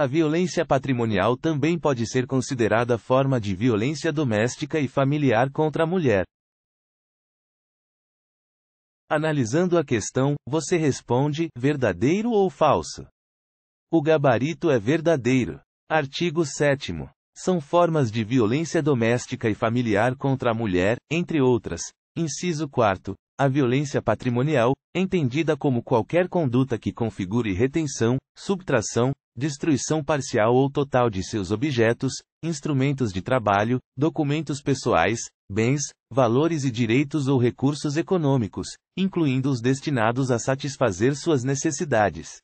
A violência patrimonial também pode ser considerada forma de violência doméstica e familiar contra a mulher. Analisando a questão, você responde, verdadeiro ou falso? O gabarito é verdadeiro. Artigo 7º. São formas de violência doméstica e familiar contra a mulher, entre outras. Inciso 4º. A violência patrimonial, entendida como qualquer conduta que configure retenção, subtração, destruição parcial ou total de seus objetos, instrumentos de trabalho, documentos pessoais, bens, valores e direitos ou recursos econômicos, incluindo os destinados a satisfazer suas necessidades.